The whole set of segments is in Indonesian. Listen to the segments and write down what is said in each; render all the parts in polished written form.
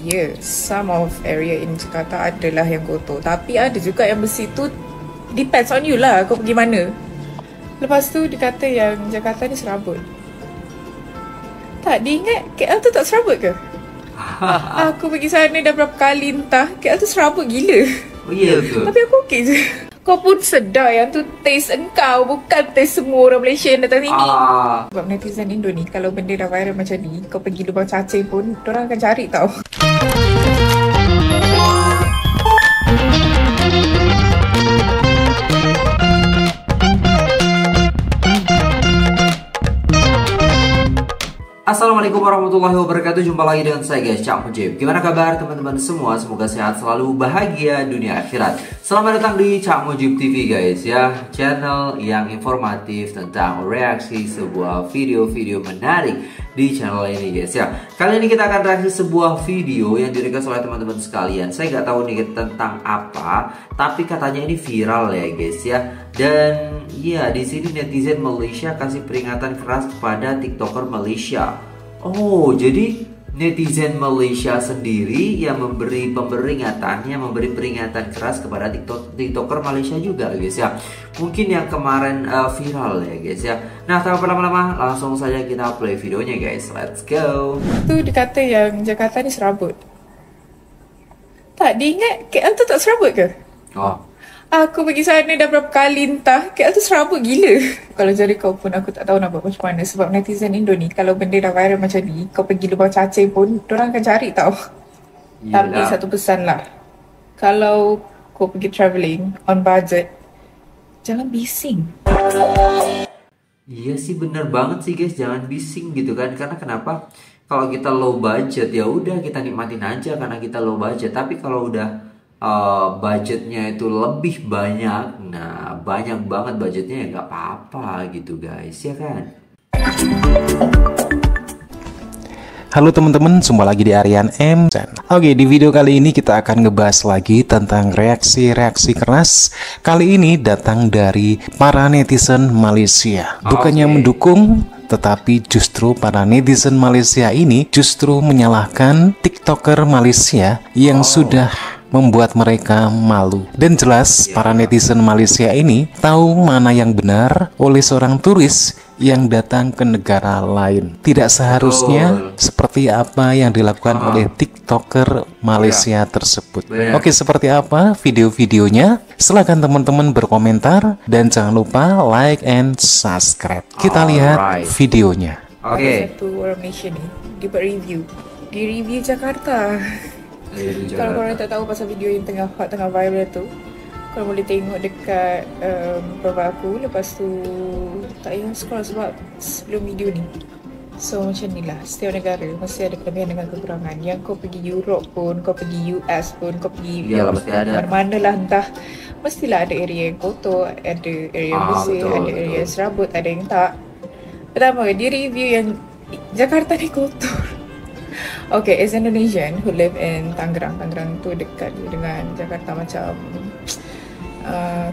Yeah, some of area in Jakarta adalah yang kotor. Tapi ada juga yang bersih tu, depends on you lah kau pergi mana. Lepas tu dikata yang Jakarta ni serabut. Tak, diingat KL tu tak serabut ke? Aku pergi sana dah berapa kali entah, KL tu serabut gila. Oh yeah, betul. Tapi aku okey je. Kau pun sedar yang tu taste engkau, bukan taste semua orang Malaysia yang datang sini. Sebab netizen Indo ni, kalau benda dah viral macam ni, kau pergi lubang cacing pun, diorang akan cari tau. Assalamualaikum warahmatullahi wabarakatuh. Jumpa lagi dengan saya guys, Cak Mujib. Gimana kabar teman-teman semua? Semoga sehat selalu, bahagia dunia akhirat. Selamat datang di Cak Mujib TV guys ya, channel yang informatif tentang reaksi sebuah video-video menarik di channel ini guys ya. Kali ini kita akan reaksi sebuah video yang direquest oleh teman-teman sekalian. Saya nggak tahu nih tentang apa, tapi katanya ini viral ya guys ya. Dan ya, di sini netizen Malaysia kasih peringatan keras kepada TikToker Malaysia. Oh, jadi netizen Malaysia sendiri yang memberi peringatan keras kepada TikToker Malaysia juga guys ya. Mungkin yang kemarin viral ya guys ya. Nah, tanpa berlama-lama langsung saja kita play videonya guys. Let's go. Itu dikata yang Jakarta ni serabut. Tak, diingat KL tu tak serabut ke? Oh. Aku pergi sana dah berapa kali entah, KL tu serabut gila. Kalau jadi kau pun aku tak tahu nak buat macam mana. Sebab netizen Indo ni, kalau benda dah viral macam ni, kau pergi lubang cacing pun, diorang akan cari tau. Yelah. Tapi satu pesan lah, kalau kau pergi travelling on budget, jangan bising. Iya sih, bener banget sih guys, jangan bising gitu kan. Karena kenapa? Kalau kita low budget, ya udah kita nikmatin aja karena kita low budget. Tapi kalau udah budgetnya itu lebih banyak, nah banyak banget budgetnya ya nggak apa-apa gitu guys ya kan. Halo teman-teman, jumpa lagi di Aryan M. Oke, di video kali ini kita akan ngebahas lagi tentang reaksi-reaksi keras. Kali ini datang dari para netizen Malaysia. Bukannya mendukung, tetapi justru para netizen Malaysia ini justru menyalahkan TikToker Malaysia yang sudah membuat mereka malu. Dan jelas para netizen Malaysia ini tahu mana yang benar oleh seorang turis yang datang ke negara lain. Tidak seharusnya seperti apa yang dilakukan oleh TikToker Malaysia tersebut. Oke, seperti apa video-videonya? Silahkan teman-teman berkomentar dan jangan lupa like and subscribe. Kita lihat videonya. Oke. Satu orang Malaysia nih dibuat review. Di review Jakarta. Kalau korang tak tahu pasal video yang tengah hot, tengah viral tu, korang boleh tengok dekat profile aku. Lepas tu tak payah scroll sebab sebelum video ni. So macam ni lah, setiap negara mesti ada kelebihan dengan kekurangan. Yang kau pergi Europe pun, kau pergi US pun, kau pergi mana-mana lah entah, mestilah ada area yang kotor, ada area yang bersih, ada area yang serabut, ada yang tak. Pertama, di review yang Jakarta ni kotor. Okay, as Indonesian who live in Tangerang, Tangerang tu dekat dengan Jakarta macam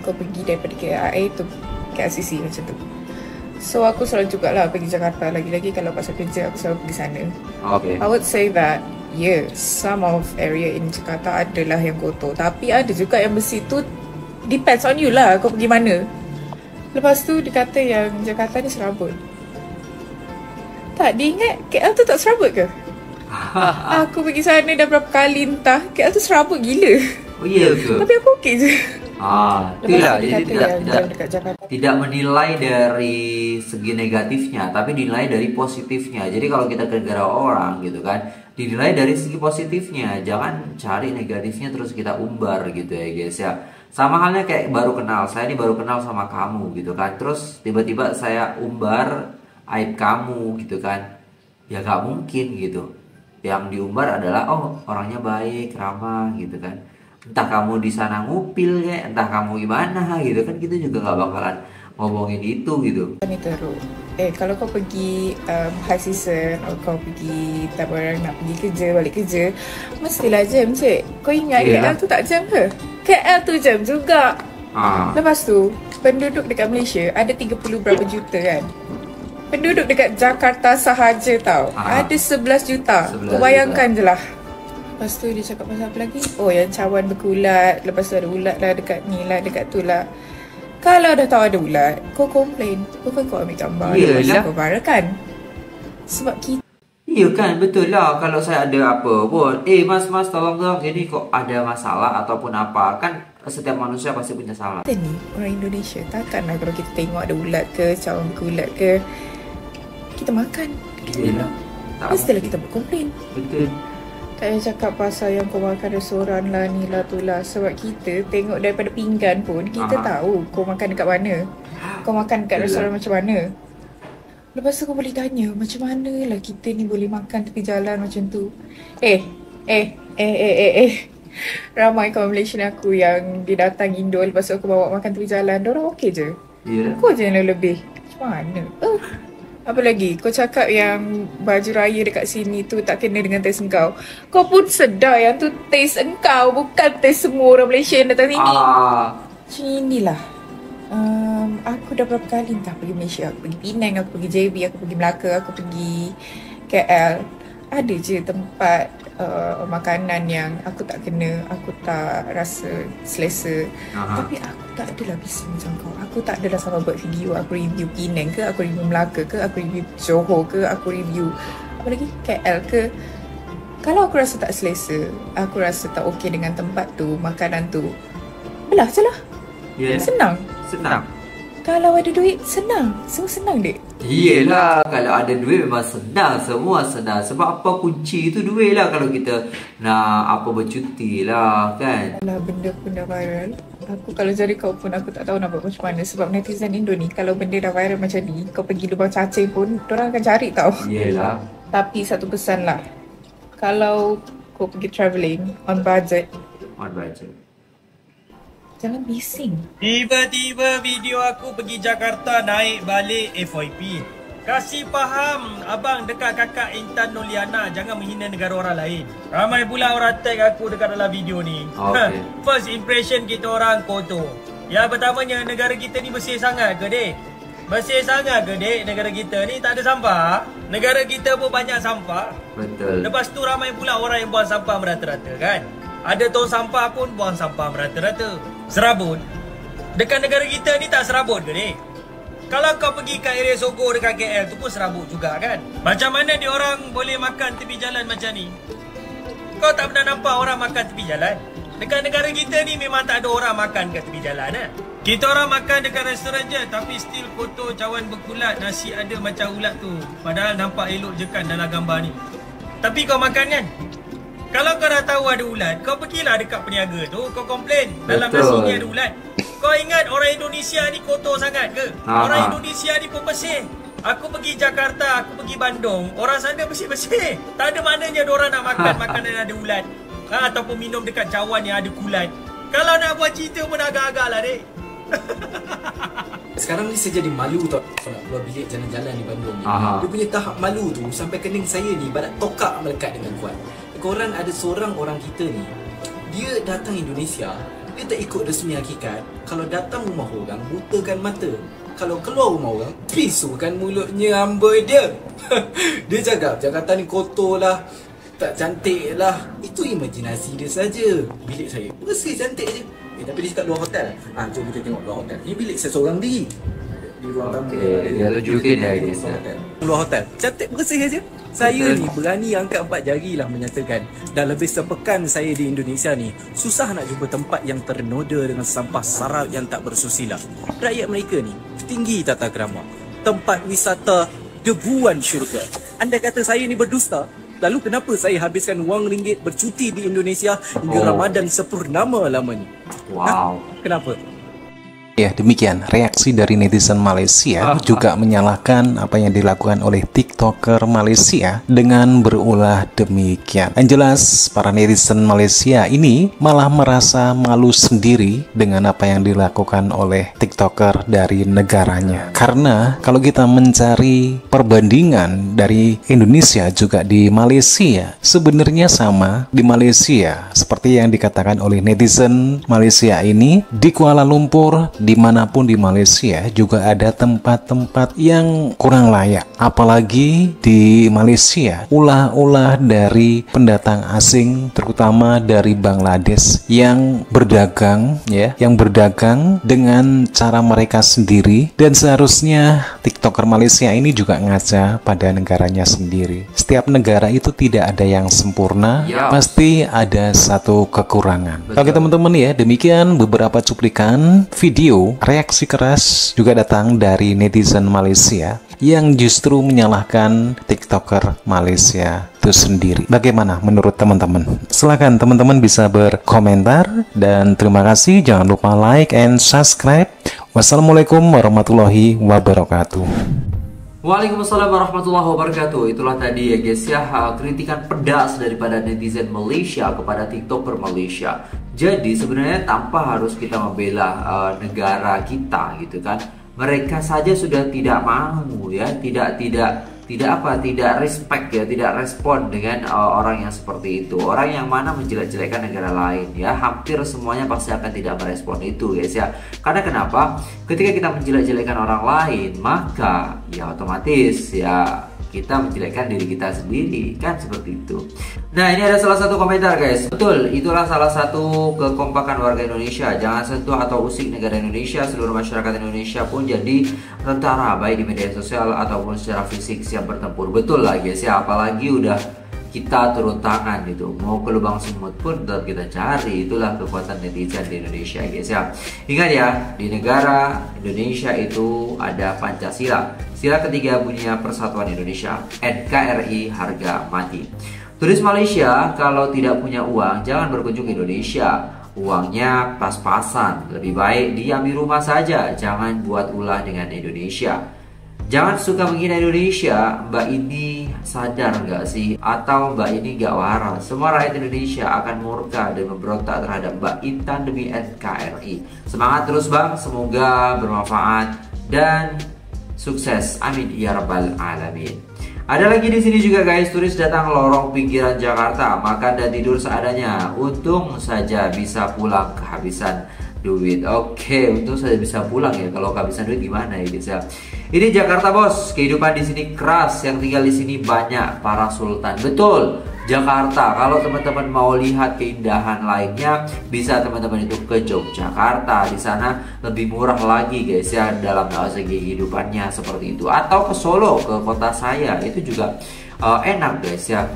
kau pergi daripada KLIA tu KLCC macam tu. So aku selalu jugalah pergi Jakarta, lagi-lagi kalau pasal kerja aku selalu pergi sana. Okay. I would say that yeah, some of area in Jakarta adalah yang kotor. Tapi ada juga yang bersih tu, depends on you lah kau pergi mana. Lepas tu dikata yang Jakarta ni serabut. Tak, diingat KL tu tak serabut ke? Aku pergi sana dah berapa kali entah, KL tu serabut gila. Oh iya betul. Tapi aku okey je. Tidak menilai dari segi negatifnya, tapi dinilai dari positifnya. Jadi kalau kita gara-gara orang gitu kan, dinilai dari segi positifnya. Jangan cari negatifnya terus kita umbar gitu ya guys ya. Sama halnya kayak baru kenal, saya ini baru kenal sama kamu gitu kan, terus tiba-tiba saya umbar aib kamu gitu kan. Ya gak mungkin gitu. Yang diumbar adalah oh orangnya baik, ramah gitu kan. Entah kamu di sana ngupil kayak, entah kamu gimana gitu kan, kita juga nggak bakalan ngomongin itu gitu. Ini teruk. Kalau kau pergi high season, atau kau pergi tak orang nak pergi kerja, balik kerja, mestilah jam cik. Kau ingat KL tu tak jam ke? KL tu jam juga. Lepas tu penduduk dekat Malaysia ada 30 berapa juta kan. Penduduk dekat Jakarta sahaja tau, ada 11 juta. Kau bayangkan je lah. Lepas tu dia cakap pasal apa lagi? Oh, yang cawan berulat. Lepas tu ada ulat lah dekat ni lah, dekat tu lah. Kalau dah tahu ada ulat, kau komplain, kau ambil gambar. Yelah, kau barakan. Sebab kita, ya kan, betul lah. Kalau saya ada apa pun, mas tolong jadi kok ada masalah ataupun apa. Kan setiap manusia pasti punya salah. Kita ni orang Indonesia, takkanlah kalau kita tengok ada ulat ke, cawan berulat ke, kita makan. Yelah, pastilah kita berkomplain. Betul. Tak payah cakap pasal yang kau makan restoran lah, ni lah tu lah. Sebab kita tengok daripada pinggan pun, kita tahu kau makan dekat mana, kau makan dekat restoran macam mana. Lepas tu kau boleh tanya, macam mana lah kita ni boleh makan tepi jalan macam tu. Ramai kawan Malaysia aku yang dia datang Indo, lepas tu aku bawa makan tepi jalan, diorang okey je. Kau je yang lebih. Macam mana? Apa lagi? Kau cakap yang baju raya dekat sini tu tak kena dengan taste engkau. Kau pun sedar yang tu taste engkau, bukan taste semua orang Malaysia yang datang sini. Macam inilah. Aku dah berapa kali entah pergi Malaysia. Aku pergi Penang, aku pergi JB, aku pergi Melaka, aku pergi KL. Ada je tempat makanan yang aku tak kena, aku tak rasa selesa. Tapi aku tak adalah bisa macam kau. Aku tak adalah sama buat video. Aku review Penang ke, aku review Melaka ke, aku review Johor ke, aku review apa lagi, KL ke. Kalau aku rasa tak selesa, aku rasa tak okey dengan tempat tu, makanan tu, belah je lah. Senang. Kalau ada duit, senang. Semua senang, dek. Yelah, kalau ada duit memang senang. Semua senang. Sebab apa, kunci itu duit lah. Kalau kita nak apa, bercuti lah, kan. Alah, benda pun dah viral. Aku kalau jadi kau pun, aku tak tahu nak buat macam mana. Sebab netizen Indo ni, kalau benda dah viral macam ni, kau pergi lubang cacing pun, diorang akan cari tau. Yelah. Tapi satu pesan lah, kalau kau pergi travelling, on budget. Jangan bising. Tiba-tiba video aku pergi Jakarta naik balik FYP. Kasih faham abang dekat kakak Intan Nuliana, jangan menghina negara orang lain. Ramai pula orang tag aku dekat dalam video ni. First impression kita orang kotor. Yang pertamanya, negara kita ni bersih sangat ke, dek? Bersih sangat ke, dek? Negara kita ni tak ada sampah. Negara kita pun banyak sampah. Betul. Lepas tu ramai pula orang yang buang sampah merata-rata, kan? Ada tong sampah pun buang sampah merata-rata. Serabut. Dekat negara kita ni tak serabut ke ni? Kalau kau pergi kat area Sogo dekat KL tu pun serabut juga, kan? Macam mana dia orang boleh makan tepi jalan macam ni? Kau tak pernah nampak orang makan tepi jalan? Dekat negara kita ni memang tak ada orang makan kat tepi jalan, eh? Kita orang makan dekat restoran je, tapi still kotor, cawan berkulat, nasi ada macam ulat tu. Padahal nampak elok je kan dalam gambar ni. Tapi kau makan, kan? Kalau kau dah tahu ada ulat, kau pergilah dekat peniaga tu, kau komplain, dalam nasi ni ada ulat. Kau ingat orang Indonesia ni kotor sangat ke? Orang Indonesia ni pun bersih. Aku pergi Jakarta, aku pergi Bandung, orang sana bersih-bersih. Tak ada maknanya diorang nak makan makanan ada ulat, ataupun minum dekat cawan yang ada kulat. Kalau nak buat cerita pun agak-agak lah, dek. Sekarang ni saya jadi malu tau, nak keluar bilik jalan-jalan di Bandung ni. Dia punya tahap malu tu sampai kening saya ni barat tokak melekat dengan kuat. Korang ada seorang orang kita ni, dia datang Indonesia, dia tak ikut resmi hakikat. Kalau datang rumah orang, butakan mata. Kalau keluar rumah orang, bisukan mulutnya hamba dia. Dia cakap Jakarta ni kotor lah, tak cantik lah. Itu imajinasi dia saja. Bilik saya bersih, cantik je. Tapi dia cakap luar hotel. Jom kita tengok luar hotel. Ini bilik saya seorang diri. Di ruang tamu. Dia rujukin dah ini. Luar hotel, cantik bersih saja. Saya ni berani angkat 4 jari lah menyatakan, dah lebih sepekan saya di Indonesia ni, susah nak jumpa tempat yang ternoda dengan sampah sarap yang tak bersusila. Rakyat mereka ni tinggi tata kerama, tempat wisata debuan syurga. Anda kata saya ni berdusta? Lalu kenapa saya habiskan wang ringgit bercuti di Indonesia hingga Ramadan sepurnama lamanya? Kenapa? Ya, demikian reaksi dari netizen Malaysia juga menyalahkan apa yang dilakukan oleh TikToker Malaysia dengan berulah demikian. Yang jelas, para netizen Malaysia ini malah merasa malu sendiri dengan apa yang dilakukan oleh TikToker dari negaranya. Karena kalau kita mencari perbandingan dari Indonesia juga di Malaysia, sebenarnya sama di Malaysia. Seperti yang dikatakan oleh netizen Malaysia ini, di Kuala Lumpur dimanapun di Malaysia juga ada tempat-tempat yang kurang layak. Apalagi di Malaysia, ulah-ulah dari pendatang asing, terutama dari Bangladesh yang berdagang, ya, yang berdagang dengan cara mereka sendiri. Dan seharusnya TikToker Malaysia ini juga ngaca pada negaranya sendiri. Setiap negara itu tidak ada yang sempurna, pasti ada satu kekurangan. Oke teman-teman ya, demikian beberapa cuplikan video reaksi keras juga datang dari netizen Malaysia yang justru menyalahkan TikToker Malaysia itu sendiri. Bagaimana menurut teman-teman? Silahkan teman-teman bisa berkomentar, dan terima kasih. Jangan lupa like and subscribe. Wassalamualaikum warahmatullahi wabarakatuh. Waalaikumsalam warahmatullahi wabarakatuh. Itulah tadi ya guys ya, kritikan pedas daripada netizen Malaysia kepada TikToker Malaysia. Jadi sebenarnya tanpa harus kita membela negara kita gitu kan. Mereka saja sudah tidak mau ya, tidak respect ya, tidak respon dengan orang yang seperti itu. Orang yang mana menjelek-jelekkan negara lain ya, hampir semuanya pasti akan tidak merespon itu guys ya. Karena kenapa? Ketika kita menjelek-jelekkan orang lain, maka ya otomatis ya kita menjelekkan diri kita sendiri, kan seperti itu. Nah ini ada salah satu komentar guys. Betul, itulah salah satu kekompakan warga Indonesia. Jangan sentuh atau usik negara Indonesia. Seluruh masyarakat Indonesia pun jadi tentara, baik di media sosial ataupun secara fisik, siap bertempur. Betul lah guys ya, apalagi udah kita turun tangan gitu, mau ke lubang semut pun tetap kita cari. Itulah kekuatan netizen di Indonesia guys ya. Ingat ya, di negara Indonesia itu ada Pancasila, sila ketiga bunyinya Persatuan Indonesia, NKRI harga mati. Turis Malaysia, kalau tidak punya uang jangan berkunjung ke Indonesia. Uangnya pas-pasan, lebih baik diam di rumah saja. Jangan buat ulah dengan Indonesia. Jangan suka menghina Indonesia. Mbak ini sadar nggak sih? Atau mbak ini nggak waras? Semua rakyat Indonesia akan murka dan memberontak terhadap Mbak Intan demi NKRI. Semangat terus bang, semoga bermanfaat dan sukses, amin ya rabbal alamin. Ada lagi di sini juga guys, turis datang lorong pinggiran Jakarta, makan dan tidur seadanya. Untung saja bisa pulang kehabisan duit. Oke, untung saja bisa pulang ya. Kalau kehabisan duit gimana ya guys ya? Ini Jakarta bos, kehidupan di sini keras. Yang tinggal di sini banyak para sultan. Betul, Jakarta. Kalau teman-teman mau lihat keindahan lainnya, bisa teman-teman itu ke Yogyakarta. Di sana lebih murah lagi guys ya, dalam segi kehidupannya seperti itu. Atau ke Solo, ke kota saya, itu juga enak guys ya,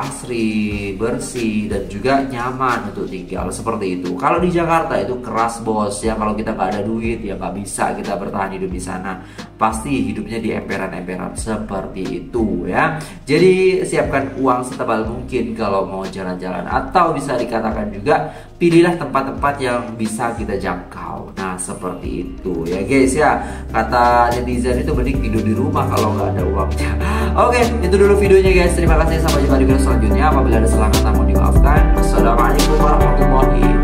asri, bersih, dan juga nyaman untuk tinggal seperti itu. Kalau di Jakarta itu keras bos ya. Kalau kita nggak ada duit ya nggak bisa kita bertahan hidup di sana. Pasti hidupnya di emperan-emperan seperti itu ya. Jadi siapkan uang setebal mungkin kalau mau jalan-jalan. Atau bisa dikatakan juga, pilihlah tempat-tempat yang bisa kita jangkau. Nah seperti itu ya guys ya. Kata netizen itu mending tidur di rumah kalau nggak ada uangnya. Oke, itu dulu videonya guys. Terima kasih, sampai jumpa di video selanjutnya. Apabila ada salah kata mohon dimaafkan. Wassalamualaikum warahmatullahi wabarakatuh.